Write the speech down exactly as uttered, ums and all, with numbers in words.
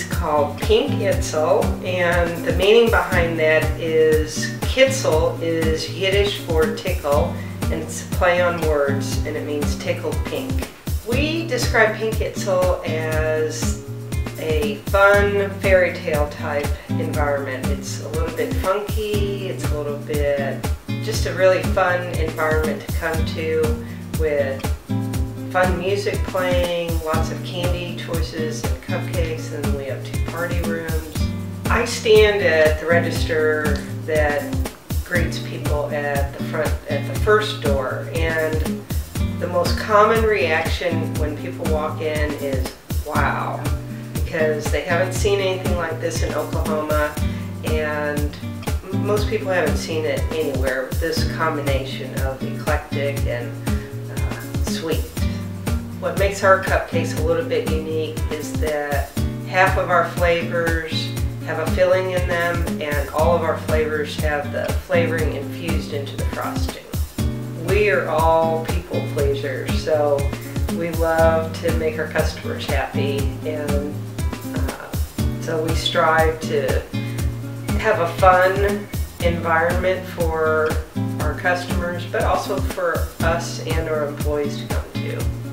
It's called Pinkitzel, and the meaning behind that is kitzel is Yiddish for tickle, and it's a play on words, and it means tickled pink. We describe Pinkitzel as a fun fairy tale type environment. It's a little bit funky, it's a little bit just a really fun environment to come to with fun music playing, lots of candy choices and cupcakes, and we have two party rooms. I stand at the register that greets people at the front, at the first door, and the most common reaction when people walk in is wow, because they haven't seen anything like this in Oklahoma, and most people haven't seen it anywhere, this combination of eclectic and uh, sweet. What makes our cupcakes a little bit unique is that half of our flavors have a filling in them, and all of our flavors have the flavoring infused into the frosting. We are all people pleasers, so we love to make our customers happy, and uh, so we strive to have a fun environment for our customers, but also for us and our employees to come to.